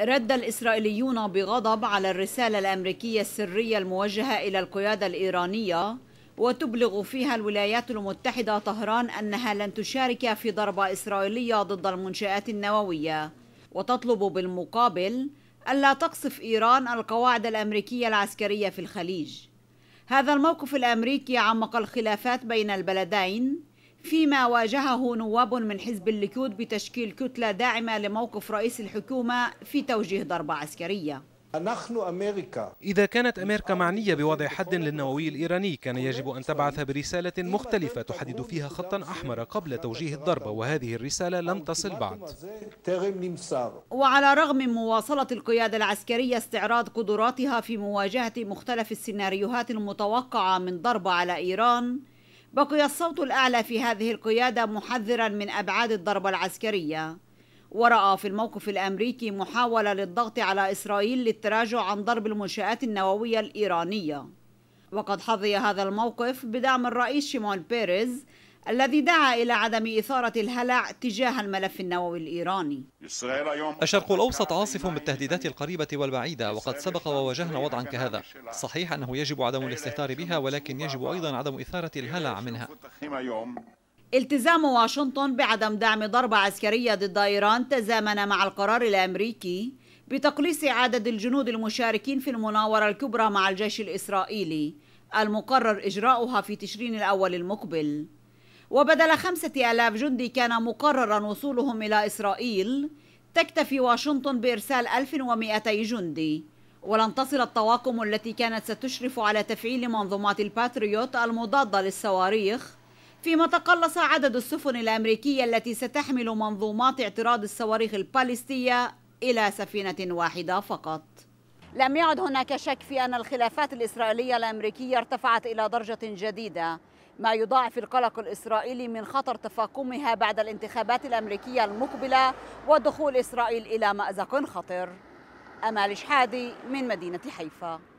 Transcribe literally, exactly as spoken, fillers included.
رد الإسرائيليون بغضب على الرسالة الأمريكية السرية الموجهة إلى القيادة الإيرانية، وتبلغ فيها الولايات المتحدة طهران أنها لن تشارك في ضربة إسرائيلية ضد المنشآت النووية، وتطلب بالمقابل ألا تقصف إيران القواعد الأمريكية العسكرية في الخليج. هذا الموقف الأمريكي عمق الخلافات بين البلدين، فيما واجهه نواب من حزب الليكود بتشكيل كتلة داعمة لموقف رئيس الحكومة في توجيه ضربة عسكرية. نحن أمريكا. إذا كانت أمريكا معنية بوضع حد للنووي الإيراني، كان يجب أن تبعث برسالة مختلفة تحدد فيها خطا أحمر قبل توجيه الضربة، وهذه الرسالة لم تصل بعد. وعلى رغم مواصلة القيادة العسكرية استعراض قدراتها في مواجهة مختلف السيناريوهات المتوقعة من ضربة على إيران، بقي الصوت الأعلى في هذه القيادة محذرا من أبعاد الضربة العسكرية، ورأى في الموقف الأمريكي محاولة للضغط على إسرائيل للتراجع عن ضرب المنشآت النووية الإيرانية. وقد حظي هذا الموقف بدعم الرئيس شيمون بيريز، الذي دعا إلى عدم إثارة الهلع تجاه الملف النووي الإيراني. الشرق الأوسط عاصف بالتهديدات القريبة والبعيدة، وقد سبق وواجهنا وضعا كهذا. صحيح أنه يجب عدم الاستهتار بها، ولكن يجب أيضا عدم إثارة الهلع منها. التزام واشنطن بعدم دعم ضربة عسكرية ضد إيران تزامن مع القرار الأمريكي بتقليص عدد الجنود المشاركين في المناورة الكبرى مع الجيش الإسرائيلي المقرر إجراؤها في تشرين الأول المقبل، وبدل خمسة آلاف جندي كان مقررا وصولهم إلى إسرائيل تكتفي واشنطن بإرسال ألف ومئتين جندي، ولن تصل الطواقم التي كانت ستشرف على تفعيل منظومات الباتريوت المضادة للصواريخ، فيما تقلص عدد السفن الأمريكية التي ستحمل منظومات اعتراض الصواريخ الباليستية إلى سفينة واحدة فقط. لم يعد هناك شك في أن الخلافات الإسرائيلية الأمريكية ارتفعت إلى درجة جديدة، ما يضاعف القلق الإسرائيلي من خطر تفاقمها بعد الانتخابات الأمريكية المقبلة ودخول إسرائيل إلى مأزق خطر. أمال شحادي من مدينة حيفا.